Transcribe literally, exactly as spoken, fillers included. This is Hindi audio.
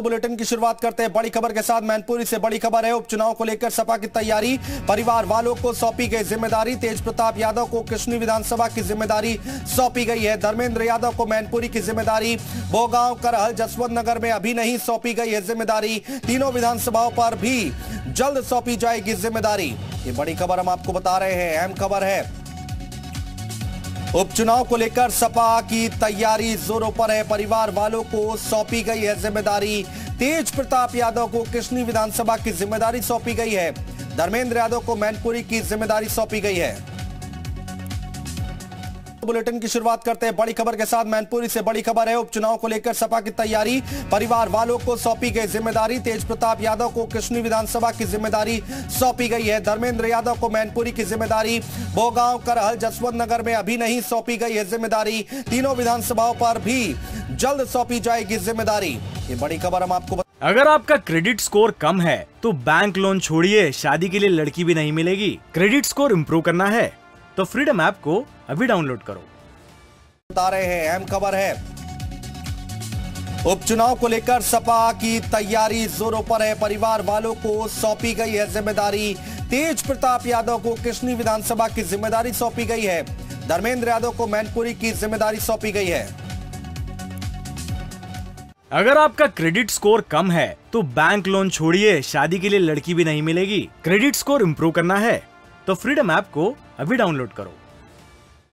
बुलेटिन की शुरुआत करते हैं बड़ी खबर के साथ। मैनपुरी से बड़ी खबर है, उपचुनाव को लेकर सपा की तैयारी, परिवार वालों को सौंपी गई जिम्मेदारी। तेज प्रताप यादव को किशनी विधानसभा की जिम्मेदारी सौंपी गई है। धर्मेंद्र यादव को मैनपुरी की जिम्मेदारी भोगांव, करहल, जसवंत नगर में अभी नहीं सौंपी गई है जिम्मेदारी। तीनों विधानसभाओं पर भी जल्द सौंपी जाएगी जिम्मेदारी। ये बड़ी खबर हम आपको बता रहे हैं, अहम खबर है। उपचुनाव को लेकर सपा की तैयारी जोरों पर है, परिवार वालों को सौंपी गई है जिम्मेदारी। तेज प्रताप यादव को किशनी विधानसभा की जिम्मेदारी सौंपी गई है। धर्मेंद्र यादव को मैनपुरी की जिम्मेदारी सौंपी गई है। बुलेटिन की शुरुआत करते हैं बड़ी खबर के साथ। मैनपुरी से बड़ी खबर है, उपचुनाव को लेकर सपा की तैयारी, परिवार वालों को सौंपी गई जिम्मेदारी। तेज प्रताप यादव को किशनी विधानसभा की जिम्मेदारी सौंपी गई है। धर्मेंद्र यादव को मैनपुरी की जिम्मेदारी भोगांव, करहल, जसवंत नगर में अभी नहीं सौंपी गई है जिम्मेदारी। तीनों विधानसभाओं पर भी जल्द सौंपी जाएगी जिम्मेदारी। ये बड़ी खबर हम आपको। अगर आपका क्रेडिट स्कोर कम है तो बैंक लोन छोड़िए, शादी के लिए लड़की भी नहीं मिलेगी। क्रेडिट स्कोर इम्प्रूव करना है तो फ्रीडम ऐप को अभी डाउनलोड करो। बता रहे हैं, अहम खबर है। उपचुनाव को लेकर सपा की तैयारी जोरों पर है, परिवार वालों को सौंपी गई है जिम्मेदारी। तेज प्रताप यादव को किशनी विधानसभा की जिम्मेदारी सौंपी गई है। धर्मेंद्र यादव को मैनपुरी की जिम्मेदारी सौंपी गई है। अगर आपका क्रेडिट स्कोर कम है तो बैंक लोन छोड़िए, शादी के लिए लड़की भी नहीं मिलेगी। क्रेडिट स्कोर इम्प्रूव करना है तो फ्रीडम ऐप को अभी डाउनलोड करो।